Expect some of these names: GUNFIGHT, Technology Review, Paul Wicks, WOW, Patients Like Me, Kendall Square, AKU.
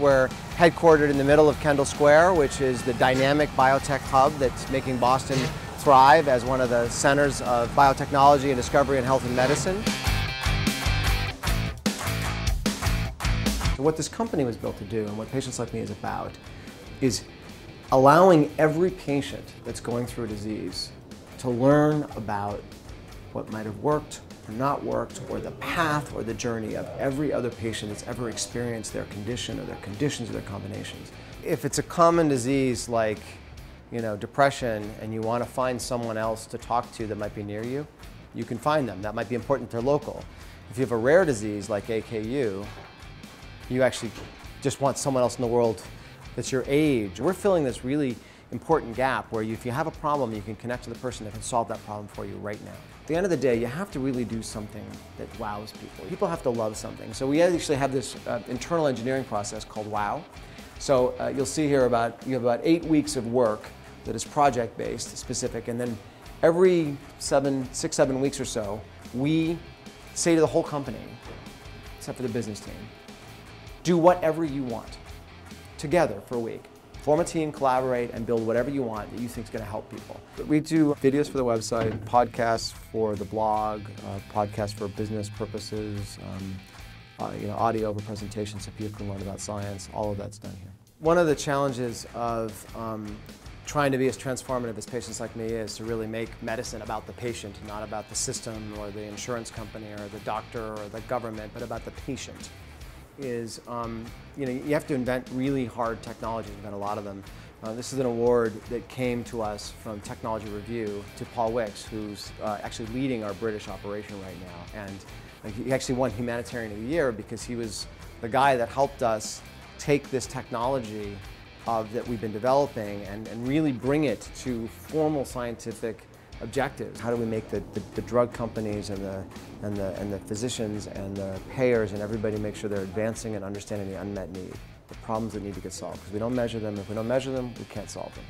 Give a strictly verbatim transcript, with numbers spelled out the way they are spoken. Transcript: We're headquartered in the middle of Kendall Square, which is the dynamic biotech hub that's making Boston thrive as one of the centers of biotechnology and discovery in health and medicine. So what this company was built to do and what Patients Like Me is about is allowing every patient that's going through a disease to learn about what might have worked or not worked, or the path or the journey of every other patient that's ever experienced their condition or their conditions or their combinations. If it's a common disease like, you know, depression, and you want to find someone else to talk to that might be near you, you can find them. That might be important if they're local. If you have a rare disease like A K U, you actually just want someone else in the world that's your age. We're filling this really important gap where you, if you have a problem, you can connect to the person that can solve that problem for you right now. At the end of the day, you have to really do something that wows people. People have to love something. So we actually have this uh, internal engineering process called WOW. So uh, you'll see here about, you have about eight weeks of work that is project-based, specific, and then every seven, six, seven weeks or so, we say to the whole company, except for the business team, do whatever you want, together for a week. Form a team, collaborate, and build whatever you want that you think is going to help people. We do videos for the website, podcasts for the blog, uh, podcasts for business purposes, um, uh, you know, audio over presentations so people can learn about science. All of that's done here. One of the challenges of um, trying to be as transformative as Patients Like Me is to really make medicine about the patient, not about the system or the insurance company or the doctor or the government, but about the patient. Is, um, you know, you have to invent really hard technologies, invent a lot of them. Uh, this is an award that came to us from Technology Review to Paul Wicks, who's uh, actually leading our British operation right now. And like, he actually won Humanitarian of the Year because he was the guy that helped us take this technology of, that we've been developing and, and really bring it to formal scientific objectives. How do we make the, the, the drug companies and the, and, the, and the physicians and the payers and everybody make sure they're advancing and understanding the unmet need, the problems that need to get solved? Because we don't measure them. If we don't measure them, we can't solve them.